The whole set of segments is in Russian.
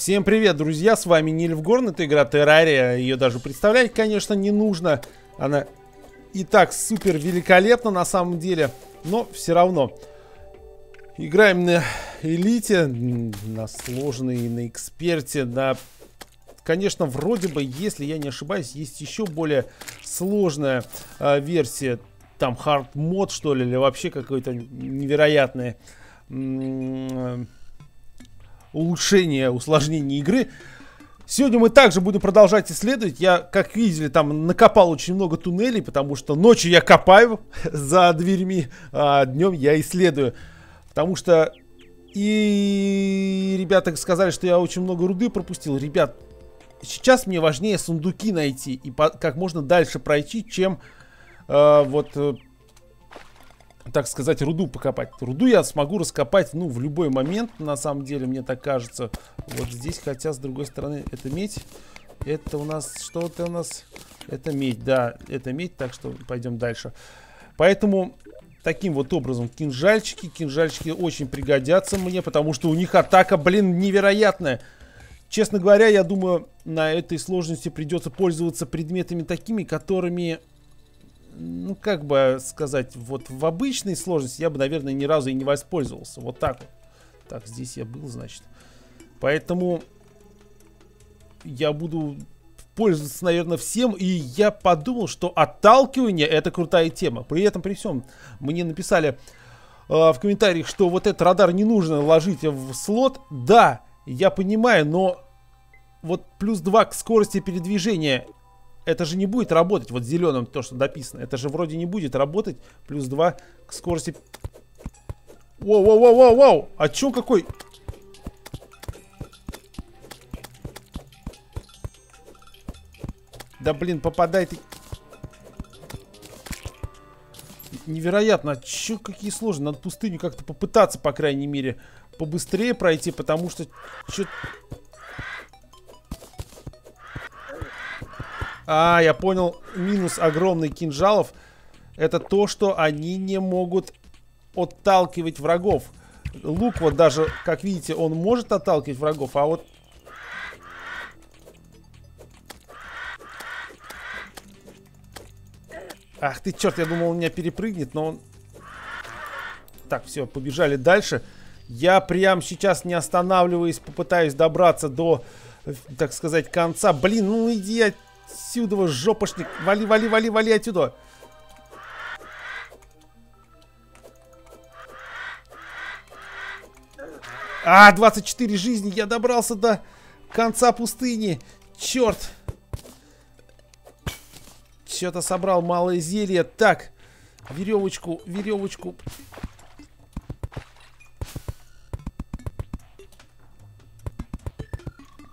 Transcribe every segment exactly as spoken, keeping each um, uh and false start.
Всем привет, друзья, с вами Нильфгорн, это игра Террария, ее даже представлять, конечно, не нужно. Она и так супер великолепна на самом деле, но все равно. Играем на элите, на сложной, на эксперте, на... Конечно, вроде бы, если я не ошибаюсь, есть еще более сложная э, версия, там, хард-мод, что ли, или вообще какое-то невероятное... улучшение, усложнение игры. Сегодня мы также будем продолжать исследовать. Я, как видели, там накопал очень много туннелей, потому что ночью я копаю за дверьми, а днем я исследую. Потому что и ребята сказали, что я очень много руды пропустил. Ребят, сейчас мне важнее сундуки найти и по как можно дальше пройти, чем э, вот... Э, так сказать, руду покопать. Руду я смогу раскопать, ну, в любой момент, на самом деле, мне так кажется. Вот здесь, хотя, с другой стороны, это медь. Это у нас, что-то у нас... Это медь, да, это медь, так что пойдем дальше. Поэтому таким вот образом кинжальчики. Кинжальчики очень пригодятся мне, потому что у них атака, блин, невероятная. Честно говоря, я думаю, на этой сложности придется пользоваться предметами такими, которыми... Ну, как бы сказать, вот в обычной сложности я бы, наверное, ни разу и не воспользовался. Вот так вот. Так, здесь я был, значит. Поэтому я буду пользоваться, наверное, всем. И я подумал, что отталкивание — это крутая тема. При этом, при всем, мне написали э, в комментариях, что вот этот радар не нужно ложить в слот. Да, я понимаю, но вот плюс два к скорости передвижения... Это же не будет работать, вот зеленым то, что дописано. Это же вроде не будет работать. Плюс два к скорости. Воу, воу, воу, воу, воу. А чё какой? Да блин, попадай ты. Невероятно, а чё какие сложные. Надо пустыню как-то попытаться, по крайней мере, побыстрее пройти, потому что чё... А, я понял, минус огромный кинжалов — это то, что они не могут отталкивать врагов. Лук вот даже, как видите, он может отталкивать врагов, а вот... Ах ты, черт, я думал, он меня перепрыгнет, но он... Так, все, побежали дальше. Я прямо сейчас, не останавливаясь, попытаюсь добраться до, так сказать, конца. Блин, ну иди от... Отсюда, жопошник. Вали, вали, вали, вали отсюда. А, двадцать четыре жизни. Я добрался до конца пустыни. Черт. Что-то собрал малое зелье. Так, веревочку, веревочку.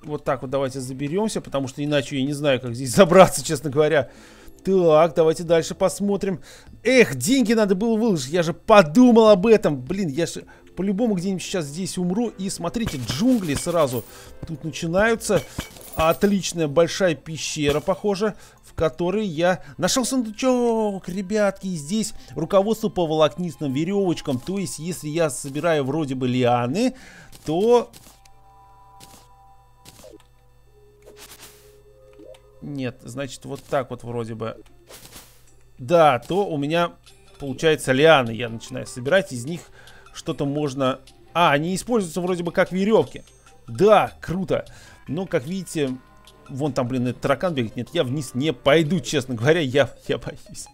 Вот так вот давайте заберемся, потому что иначе я не знаю, как здесь забраться, честно говоря. Так, давайте дальше посмотрим. Эх, деньги надо было выложить, я же подумал об этом. Блин, я же по-любому где-нибудь сейчас здесь умру. И смотрите, джунгли сразу тут начинаются. Отличная большая пещера, похоже, в которой я нашел сундучок, ребятки. И здесь руководство по волокнистым веревочкам. То есть, если я собираю вроде бы лианы, то... Нет, значит, вот так вот вроде бы. Да, то у меня, получается, лианы. Я начинаю собирать, из них что-то можно... А, они используются вроде бы как веревки. Да, круто. Но, как видите, вон там, блин, этот таракан бегает. Нет, я вниз не пойду, честно говоря, я, я боюсь.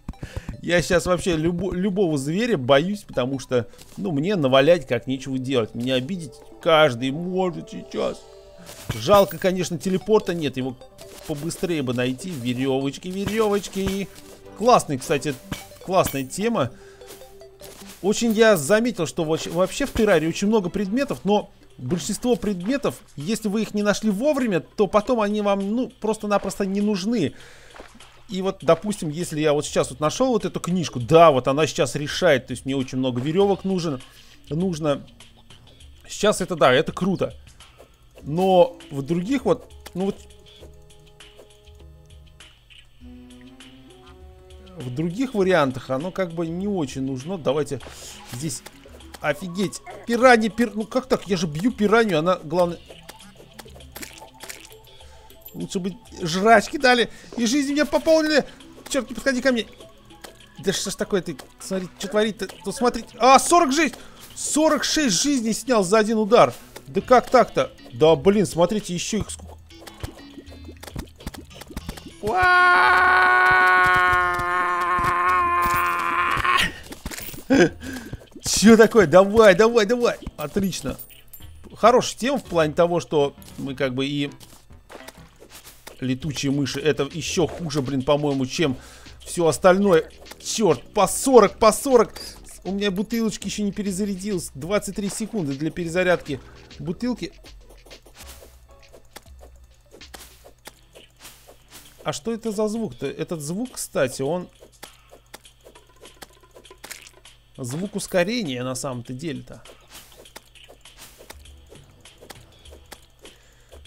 Я сейчас вообще любо, любого зверя боюсь, потому что, ну, мне навалять как нечего делать. Меня обидеть каждый может сейчас. Жалко, конечно, телепорта нет, его... Побыстрее бы найти. Веревочки, веревочки. Классный, кстати, классная тема. Очень я заметил, что вообще в Террарии очень много предметов, но большинство предметов, если вы их не нашли вовремя, то потом они вам, ну, просто-напросто не нужны. И вот, допустим, если я вот сейчас вот нашел вот эту книжку, да, вот она сейчас решает, то есть мне очень много веревок нужно, нужно. Сейчас это, да, это круто. Но в других вот, ну вот... В других вариантах оно как бы не очень нужно. Давайте здесь... Офигеть! Пиранья, пир... Ну как так? Я же бью пиранью, она, главное... Лучше бы жрачки дали и жизнь меня пополнили. Черт, не подходи ко мне. Да что ж такое ты? Смотри, что творит-то? Тут смотри. А, сорок жизней! сорок шесть жизней снял за один удар. Да как так-то? Да блин, смотрите, еще их сколько. Че такое? Давай, давай, давай. Отлично. Хорошая тема в плане того, что мы как бы и... Летучие мыши. Это еще хуже, блин, по-моему, чем все остальное. Черт, по сорок, по сорок. У меня бутылочки еще не перезарядилась. двадцать три секунды для перезарядки бутылки. А что это за звук-то? Этот звук, кстати, он... Звук ускорения на самом-то деле-то.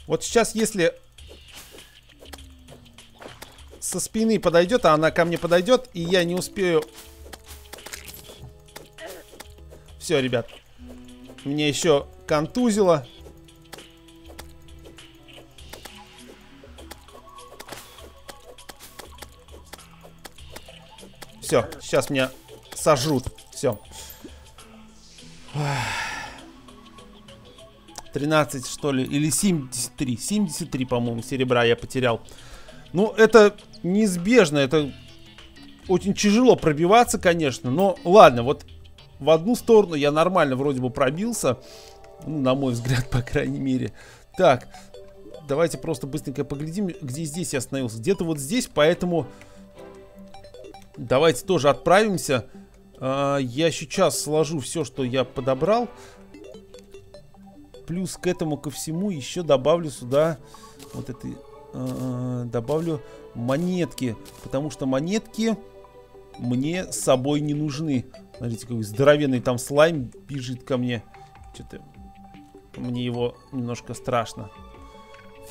Вот сейчас, если... Со спины подойдет, а она ко мне подойдет, и я не успею. Все, ребят. Меня еще контузило. Все, сейчас меня сожрут. Все. тринадцать, что ли? Или семьдесят три. семьдесят три, по-моему, серебра я потерял. Ну, это неизбежно, это очень тяжело пробиваться, конечно, но ладно, вот в одну сторону я нормально вроде бы пробился, ну, на мой взгляд, по крайней мере. Так, давайте просто быстренько поглядим, где здесь я остановился, где-то вот здесь, поэтому давайте тоже отправимся. Я сейчас сложу все, что я подобрал, плюс к этому ко всему еще добавлю сюда вот этой... Добавлю монетки, потому что монетки мне с собой не нужны. Смотрите, какой здоровенный там слайм бежит ко мне. Что-то мне его немножко страшно.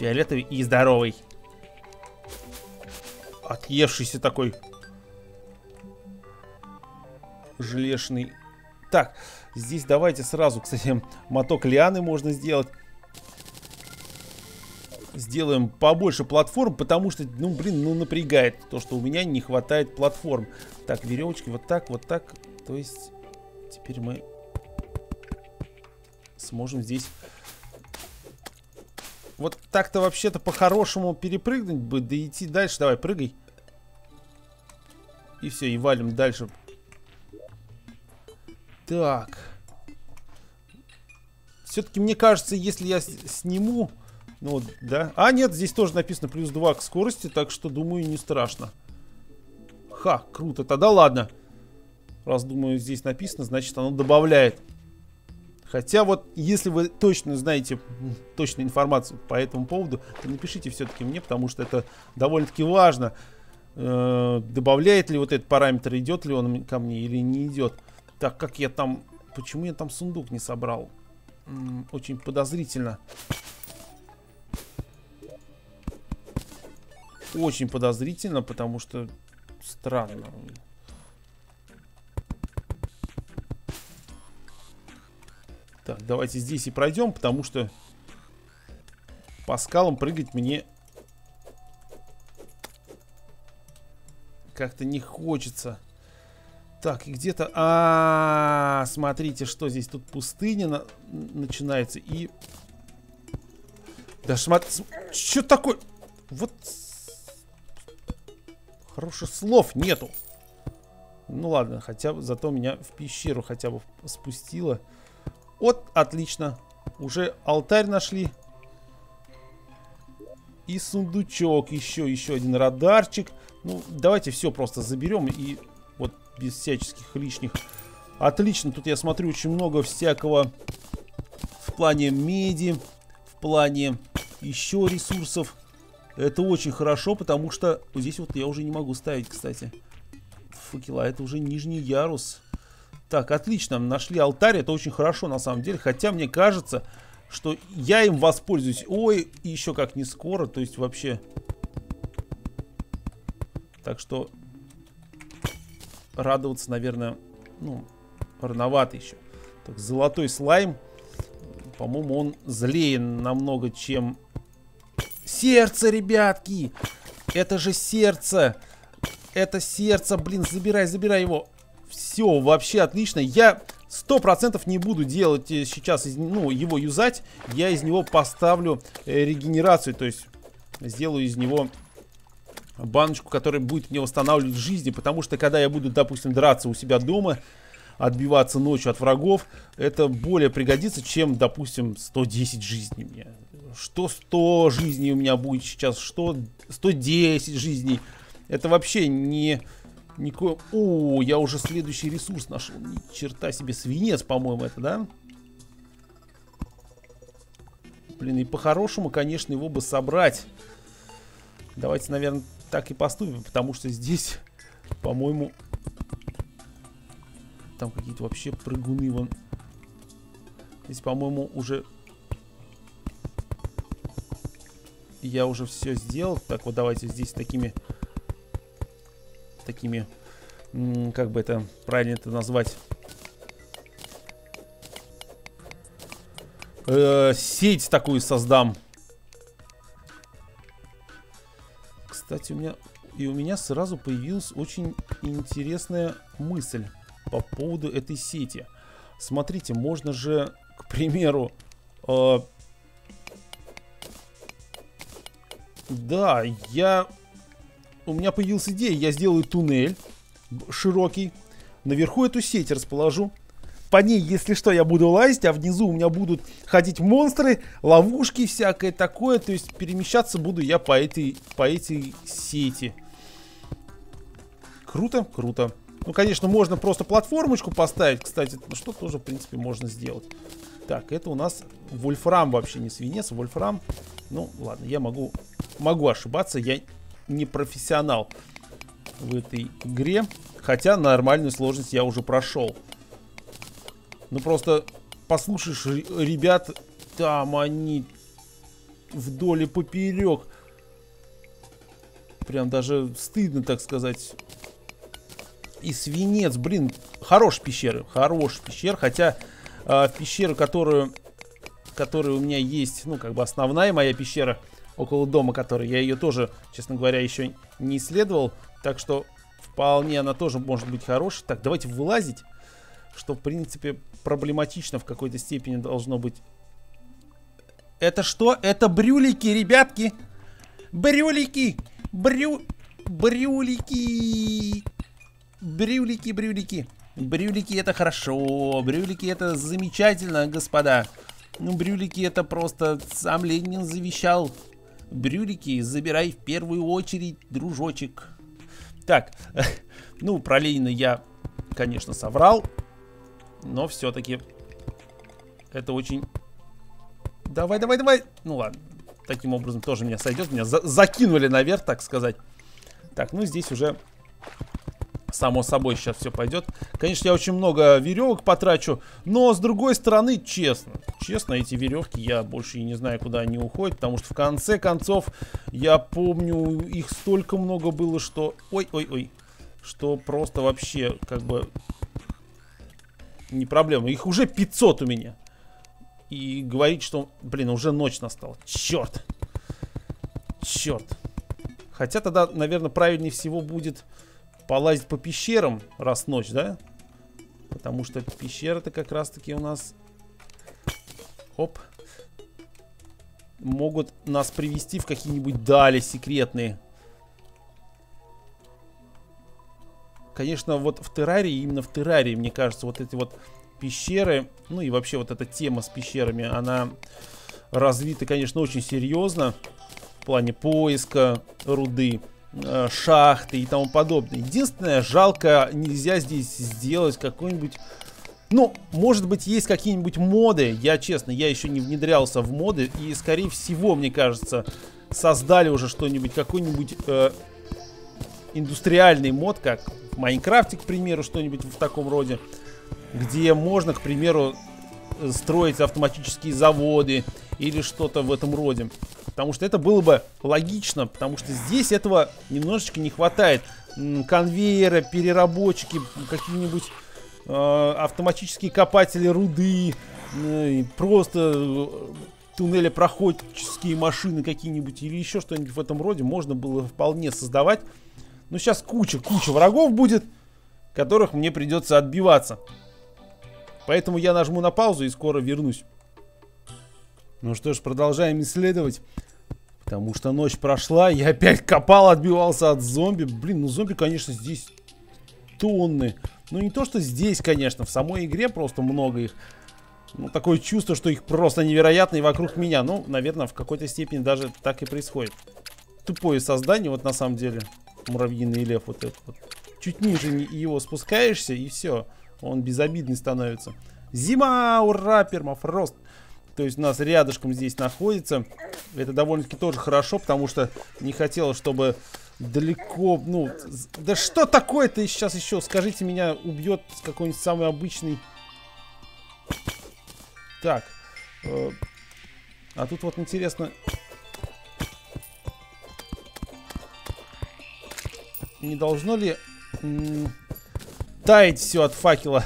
Фиолетовый и здоровый. Отъевшийся такой. Желешный. Так, здесь давайте сразу, кстати, моток лианы можно сделать. Сделаем побольше платформ, потому что, ну, блин, ну, напрягает то, что у меня не хватает платформ. Так, веревочки вот так, вот так. То есть, теперь мы сможем здесь... Вот так-то вообще-то по-хорошему перепрыгнуть бы, да идти дальше. Давай, прыгай. И все, и валим дальше. Так. Все-таки, мне кажется, если я сниму... Ну вот, да. А, нет, здесь тоже написано плюс два к скорости, так что, думаю, не страшно. Ха, круто. Тогда ладно. Раз, думаю, здесь написано, значит, оно добавляет. Хотя вот, если вы точно знаете точную информацию по этому поводу, то напишите все-таки мне, потому что это довольно-таки важно. Э-э, добавляет ли вот этот параметр, идет ли он ко мне или не идет. Так, как я там... Почему я там сундук не собрал? М-м, очень подозрительно. Очень подозрительно, потому что странно. Так, давайте здесь и пройдем, потому что по скалам прыгать мне как-то не хочется. Так, и где-то... А, -а, а, смотрите, что здесь. Тут пустыня на начинается и... Да смотри... Что такое? Вот... Хороших слов нету. Ну ладно, хотя бы зато меня в пещеру хотя бы спустило. Вот, отлично. Уже алтарь нашли. И сундучок. Еще, еще один радарчик. Ну, давайте все просто заберем. И вот без всяческих лишних. Отлично. Тут я смотрю очень много всякого в плане меди. В плане еще ресурсов. Это очень хорошо, потому что здесь вот я уже не могу ставить, кстати, факела. Это уже нижний ярус. Так, отлично, нашли алтарь. Это очень хорошо, на самом деле. Хотя мне кажется, что я им воспользуюсь. Ой, еще как не скоро. То есть вообще... Так что радоваться, наверное, ну, рановато еще. Так, золотой слайм. По-моему, он злее намного, чем... Сердце, ребятки! Это же сердце! Это сердце, блин, забирай, забирай его! Все, вообще отлично. Я сто процентов не буду делать сейчас, ну, его юзать. Я из него поставлю регенерацию, то есть сделаю из него баночку, которая будет мне восстанавливать жизни. Потому что когда я буду, допустим, драться у себя дома, отбиваться ночью от врагов, это более пригодится, чем, допустим, сто десять жизней у меня. Что сто жизней у меня будет сейчас? Что сто десять жизней? Это вообще не... Нико... О, я уже следующий ресурс нашел. Ни черта себе, свинец, по-моему, это, да? Блин, и по-хорошему, конечно, его бы собрать. Давайте, наверное, так и поступим, потому что здесь, по-моему... Там какие-то вообще прыгуны вон. Здесь, по-моему, уже... Я уже все сделал. Так, вот давайте здесь такими... Такими... Как бы это правильно это назвать? Э-э, сеть такую создам. Кстати, у меня... И у меня сразу появилась очень интересная мысль по поводу этой сети. Смотрите, можно же, к примеру... Э, да, я... У меня появилась идея. Я сделаю туннель широкий. Наверху эту сеть расположу. По ней, если что, я буду лазить, а внизу у меня будут ходить монстры, ловушки, всякое такое. То есть перемещаться буду я по этой, по этой сети. Круто, круто. Ну, конечно, можно просто платформочку поставить, кстати, что тоже, в принципе, можно сделать. Так, это у нас вольфрам вообще, не свинец, вольфрам. Ну, ладно, я могу, могу ошибаться, я не профессионал в этой игре. Хотя нормальную сложность я уже прошел. Ну, просто послушаешь, ребят, там они вдоль и поперек. Прям даже стыдно, так сказать... И свинец, блин, хорош пещеры, хорош пещер, хотя э, пещера, которую, которая у меня есть, ну, как бы основная моя пещера около дома, которой я ее тоже, честно говоря, еще не исследовал, так что вполне она тоже может быть хорошей. Так, давайте вылазить, что, в принципе, проблематично в какой-то степени должно быть. Это что? Это брюлики, ребятки! Брюлики! Брю... Брюлики! Брюлики, брюлики. Брюлики это хорошо. Брюлики это замечательно, господа. Ну, брюлики это просто сам Ленин завещал. Брюлики забирай в первую очередь, дружочек. Так, ну, про Ленина я, конечно, соврал. Но все-таки это очень... Давай, давай, давай. Ну, ладно. Таким образом тоже меня сойдет. Меня за- закинули наверх, так сказать. Так, ну, здесь уже... Само собой сейчас все пойдет. Конечно, я очень много веревок потрачу. Но с другой стороны, честно. Честно, эти веревки я больше и не знаю, куда они уходят. Потому что в конце концов, я помню, их столько много было, что... Ой-ой-ой. Что просто вообще, как бы... Не проблема. Их уже пятьсот у меня. И говорить, что... Блин, уже ночь настала. Черт. Черт. Хотя тогда, наверное, правильнее всего будет... Полазить по пещерам, раз ночь, да? Потому что пещера-то как раз-таки у нас... Оп. Могут нас привести в какие-нибудь дали секретные. Конечно, вот в Террарии, именно в Террарии, мне кажется, вот эти вот пещеры... Ну и вообще вот эта тема с пещерами, она развита, конечно, очень серьезно. В плане поиска руды. Шахты и тому подобное. Единственное, жалко, нельзя здесь сделать какой-нибудь... Ну, может быть, есть какие-нибудь моды. Я, честно, я еще не внедрялся в моды. И, скорее всего, мне кажется, создали уже что-нибудь, какой-нибудь э, индустриальный мод, как в Майнкрафте, к примеру, что-нибудь в таком роде, где можно, к примеру, строить автоматические заводы или что-то в этом роде. Потому что это было бы логично, потому что здесь этого немножечко не хватает. Конвейера, переработчики, какие-нибудь э, автоматические копатели руды, э, просто туннеля проходческие машины какие-нибудь или еще что-нибудь в этом роде можно было вполне создавать. Но сейчас куча-куча врагов будет, которых мне придется отбиваться. Поэтому я нажму на паузу и скоро вернусь. Ну что ж, продолжаем исследовать. Потому что ночь прошла, я опять копал, отбивался от зомби. Блин, ну зомби, конечно, здесь тонны. Ну не то, что здесь, конечно, в самой игре просто много их. Ну такое чувство, что их просто невероятно и вокруг меня. Ну, наверное, в какой-то степени даже так и происходит. Тупое создание, вот на самом деле, муравьиный лев вот этот вот. Чуть ниже его спускаешься и все, он безобидный становится. Зима, ура, пермафрост. То есть у нас рядышком здесь находится. Это довольно-таки тоже хорошо, потому что не хотелось, чтобы далеко... Ну, да что такое-то сейчас еще? Скажите, меня убьет какой-нибудь самый обычный... Так. Э, а тут вот интересно... Не должно ли таять все от факела?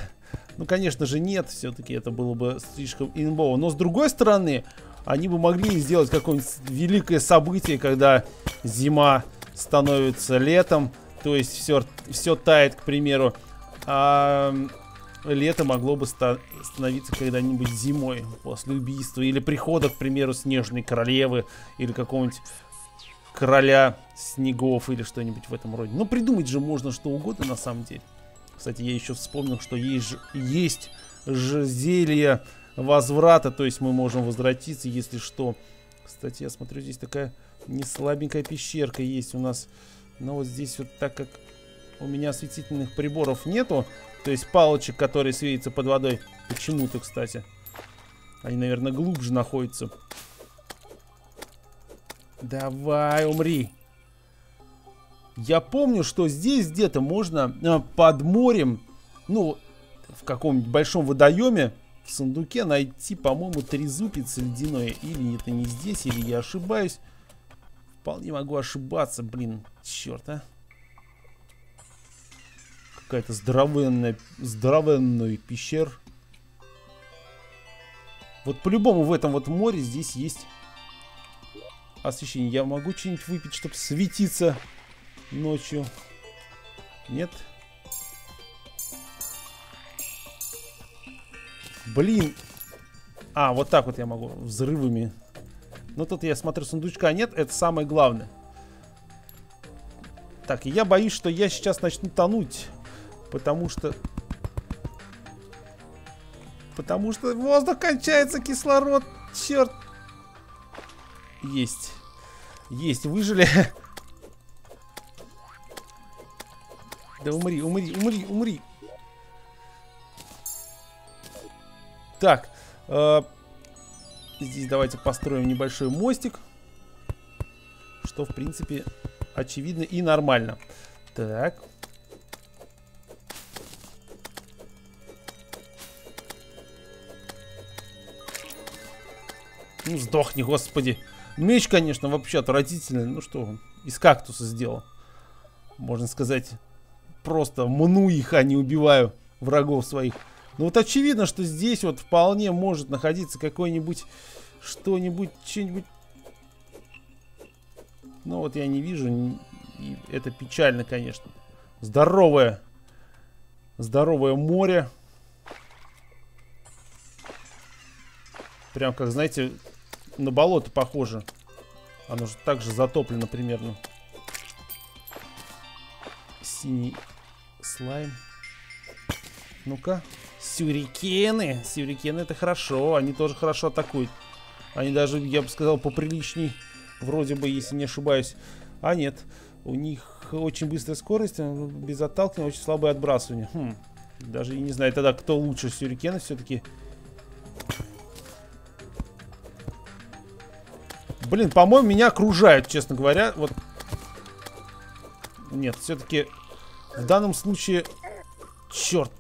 Ну, конечно же, нет, все-таки это было бы слишком имбово. Но, с другой стороны, они бы могли сделать какое-нибудь великое событие, когда зима становится летом, то есть все, все тает, к примеру, а лето могло бы ста- становиться когда-нибудь зимой после убийства или прихода, к примеру, снежной королевы или какого-нибудь короля снегов или что-нибудь в этом роде. Но придумать же можно что угодно на самом деле. Кстати, я еще вспомнил, что есть, есть же зелье возврата, то есть мы можем возвратиться, если что. Кстати, я смотрю, здесь такая неслабенькая пещерка есть у нас. Но вот здесь вот, так как у меня осветительных приборов нету, то есть палочек, которые светятся под водой, почему-то, кстати, они, наверное, глубже находятся. Давай, умри. Я помню, что здесь где-то можно э, под морем, ну, в каком-нибудь большом водоеме, в сундуке найти, по-моему, трезубец ледяной. Или это не здесь, или я ошибаюсь. Вполне могу ошибаться, блин, черт, а. Какая-то здоровенная, здоровенная пещера. Вот по-любому в этом вот море здесь есть освещение. Я могу что-нибудь выпить, чтобы светиться ночью? Нет. Блин. А, вот так вот я могу. Взрывами. Но тут я смотрю, сундучка нет. Это самое главное. Так, я боюсь, что я сейчас начну тонуть. Потому что... Потому что воздух кончается, кислород. Черт. Есть. Есть, выжили. Да умри, умри, умри, умри. Так. Э, здесь давайте построим небольшой мостик. Что, в принципе, очевидно и нормально. Так. Ну, сдохни, господи. Меч, конечно, вообще отвратительный. Ну что он? Из кактуса сделал. Можно сказать... Просто мну их, а не убиваю врагов своих. Ну вот очевидно, что здесь вот вполне может находиться какой-нибудь... Что-нибудь, что-нибудь... Ну вот я не вижу. И это печально, конечно. Здоровое. Здоровое море. Прям как, знаете, на болото похоже. Оно же также затоплено примерно. Синий слайм. Ну-ка. Сюрикены. Сюрикены это хорошо. Они тоже хорошо атакуют. Они даже, я бы сказал, поприличней. Вроде бы, если не ошибаюсь. А нет. У них очень быстрая скорость. Без отталкивания. Очень слабое отбрасывание. Хм. Даже и не знаю тогда, кто лучше. Сюрикены все-таки. Блин, по-моему, меня окружают, честно говоря. Вот. Нет, все-таки... В данном случае... Черт.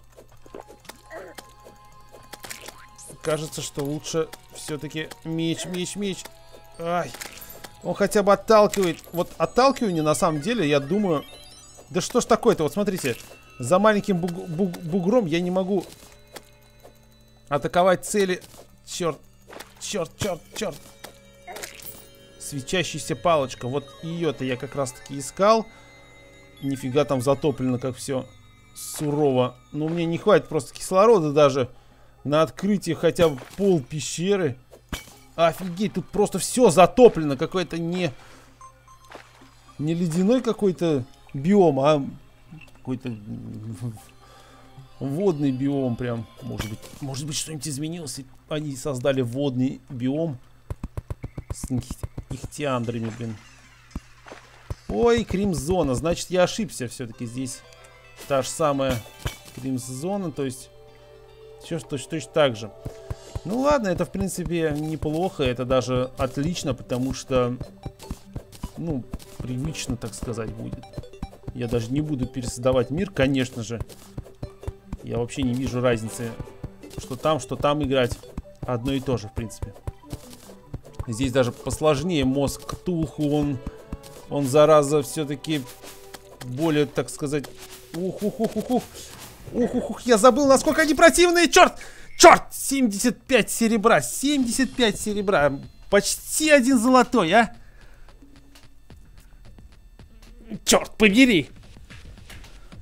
Кажется, что лучше все-таки... Меч, меч, меч. Ай. Он хотя бы отталкивает. Вот отталкивание, на самом деле, я думаю... Да что ж такое-то? Вот смотрите. За маленьким буг... Буг... бугром я не могу атаковать цели. Черт. Черт, черт, черт. Светящаяся палочка. Вот ее-то я как раз таки искал. Нифига там затоплено, как все сурово. Но мне не хватит просто кислорода даже на открытие хотя бы пол пещеры. Офигеть, тут просто все затоплено. Какой-то не... Не ледяной какой-то биом, а какой-то водный биом прям. Может быть, может быть что-нибудь изменилось, и они создали водный биом с ихтиандрами, блин. Ой, Кримзона. Значит, я ошибся все-таки. Здесь та же самая Кримзона, то есть все точно, точно так же. Ну ладно, это в принципе неплохо, это даже отлично, потому что, ну, привычно, так сказать, будет. Я даже не буду пересоздавать мир, конечно же. Я вообще не вижу разницы, что там, что там играть. Одно и то же, в принципе. Здесь даже посложнее мозг Ктулху, он, он, зараза, все-таки более, так сказать... Ух-ух-ух-ух-ух! Ух-ух-ух! Я забыл, насколько они противные! Черт! Черт! семьдесят пять серебра! семьдесят пять серебра! Почти один золотой, а! Черт побери!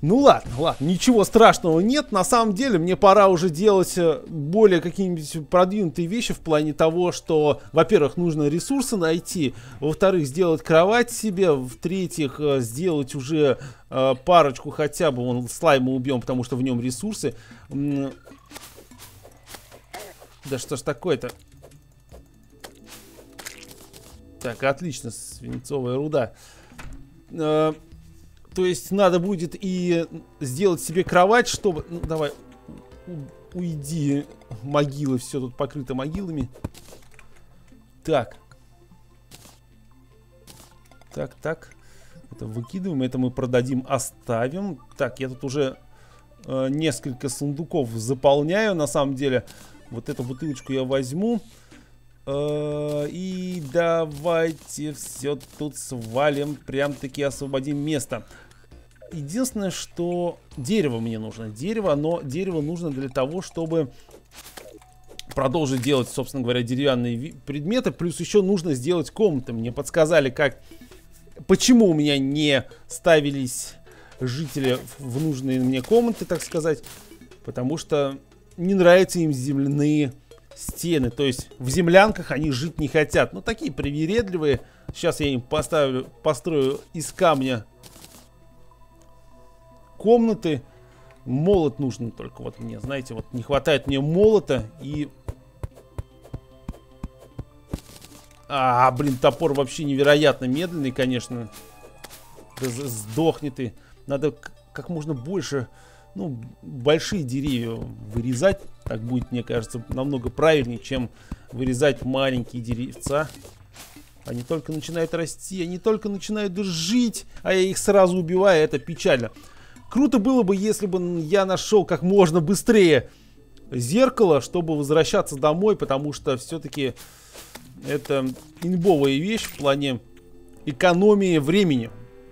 Ну ладно, ладно, ничего страшного нет. На самом деле мне пора уже делать более какие-нибудь продвинутые вещи в плане того, что, во-первых, нужно ресурсы найти, во-вторых, сделать кровать себе, в-третьих, сделать уже э, парочку хотя бы, вон, слайма убьем, потому что в нем ресурсы. Да что ж такое-то? Так, отлично, свинцовая руда. То есть надо будет и сделать себе кровать, чтобы... Ну, давай, уйди. Могилы, все тут покрыто могилами. Так. Так, так. Это выкидываем, это мы продадим, оставим. Так, я тут уже э, несколько сундуков заполняю, на самом деле. Вот эту бутылочку я возьму. И давайте все тут свалим. Прям-таки освободим место. Единственное, что дерево мне нужно. Дерево, но дерево нужно для того, чтобы продолжить делать, собственно говоря, деревянные предметы. Плюс еще нужно сделать комнаты. Мне подсказали, как... Почему у меня не ставились жители в нужные мне комнаты, так сказать. Потому что не нравятся им земляные стены, то есть в землянках они жить не хотят. Ну, такие привередливые. Сейчас я им поставлю, построю из камня комнаты. Молот нужен только вот мне, знаете, вот не хватает мне молота и... А, блин, топор вообще невероятно медленный, конечно. Сдохни ты. Надо как можно больше... Ну, большие деревья вырезать, так будет, мне кажется, намного правильнее, чем вырезать маленькие деревца. Они только начинают расти, они только начинают жить, а я их сразу убиваю, это печально. Круто было бы, если бы я нашел как можно быстрее зеркало, чтобы возвращаться домой, потому что все-таки это имбовая вещь в плане экономии времени.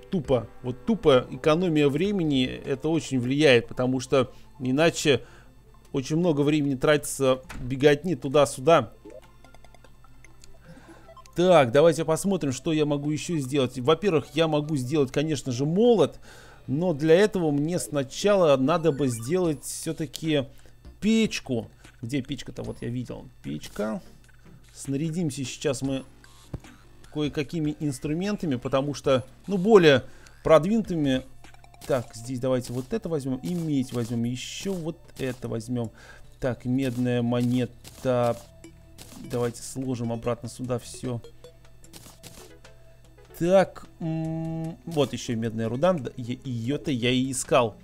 Тупо, вот тупо экономия времени, это очень влияет, потому что иначе очень много времени тратится беготни туда-сюда. Так, давайте посмотрим, что я могу еще сделать. Во-первых, я могу сделать, конечно же, молот, но для этого мне сначала надо бы сделать все-таки печку. Где печка-то? Вот я видел. Печка. Снарядимся сейчас мы кое-какими инструментами, потому что, ну, более продвинутыми. Так, здесь давайте вот это возьмем, и медь возьмем, еще вот это возьмем. Так, медная монета. Давайте сложим обратно сюда все. Так, вот еще медная руда. Ее-то я и искал.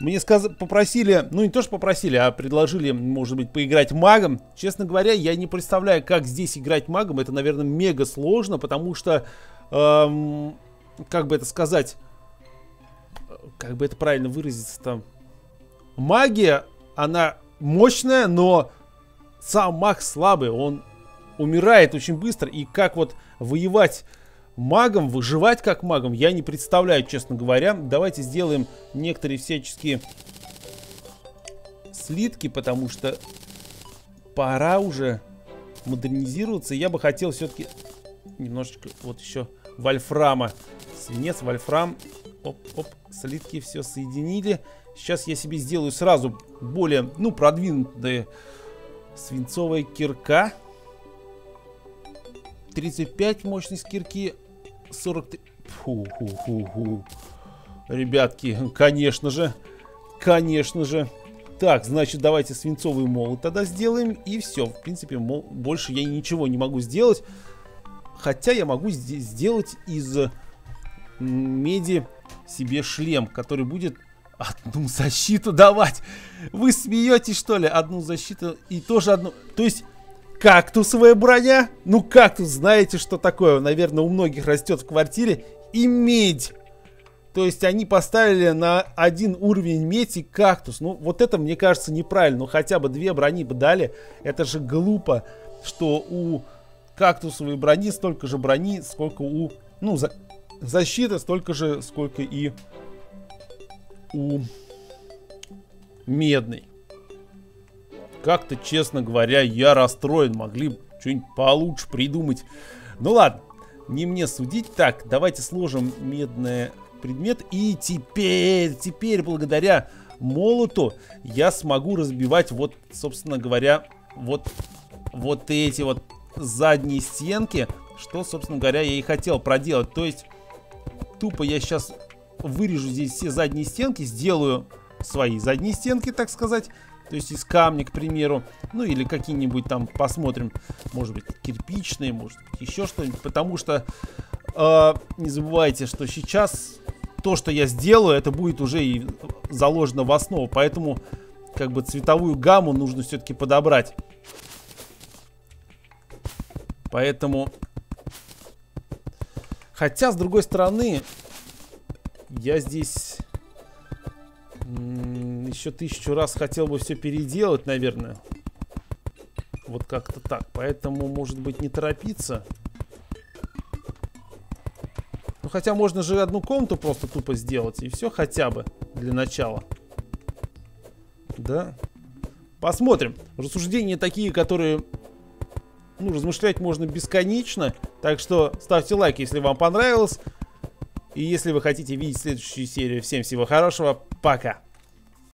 Мне сказали, попросили, ну не то что попросили, а предложили, может быть, поиграть магом. Честно говоря, я не представляю, как здесь играть магом. Это, наверное, мега сложно, потому что, эм, как бы это сказать, как бы это правильно выразиться-то. Магия, она мощная, но сам маг слабый, он умирает очень быстро. И как вот воевать магом, выживать как магом, я не представляю, честно говоря. Давайте сделаем некоторые всяческие слитки, потому что пора уже модернизироваться. Я бы хотел все-таки немножечко вот еще вольфрама. Свинец, вольфрам. Оп-оп, слитки все соединили. Сейчас я себе сделаю сразу более, ну, продвинутые свинцовая кирка. тридцать пять мощность кирки. сорок три. Фу-ху-ху-ху. Ребятки, конечно же. Конечно же. Так, значит, давайте свинцовый молот тогда сделаем. И все. В принципе, мол, больше я ничего не могу сделать. Хотя я могу здесь сделать из меди себе шлем, который будет одну защиту давать. Вы смеетесь, что ли? Одну защиту и тоже одну. То есть кактусовая броня. Ну, кактус, знаете, что такое? Наверное, у многих растет в квартире. И медь. То есть они поставили на один уровень медь и кактус. Ну, вот это, мне кажется, неправильно. Ну, хотя бы две брони бы дали. Это же глупо, что у кактусовой брони столько же брони, сколько у... Ну, за... защита столько же, сколько и у медной. Как-то, честно говоря, я расстроен. Могли что-нибудь получше придумать. Ну, ладно. Не мне судить. Так, давайте сложим медное... предмет. И теперь, теперь благодаря молоту я смогу разбивать вот, собственно говоря, вот, вот эти вот задние стенки, что, собственно говоря, я и хотел проделать. То есть тупо я сейчас вырежу здесь все задние стенки, сделаю свои задние стенки, так сказать. То есть из камня, к примеру, ну или какие-нибудь там, посмотрим, может быть, кирпичные, может быть, еще что-нибудь. Потому что э, не забывайте, что сейчас то, что я сделаю, это будет уже и заложено в основу. Поэтому как бы цветовую гамму нужно все-таки подобрать. Поэтому... Хотя, с другой стороны, я здесь... еще тысячу раз хотел бы все переделать, наверное. Вот как-то так. Поэтому, может быть, не торопиться. Ну, хотя можно же одну комнату просто тупо сделать. И все хотя бы для начала. Да. Посмотрим. Рассуждения такие, которые... Ну, размышлять можно бесконечно. Так что ставьте лайк, если вам понравилось. И если вы хотите видеть следующую серию. Всем всего хорошего. Пока.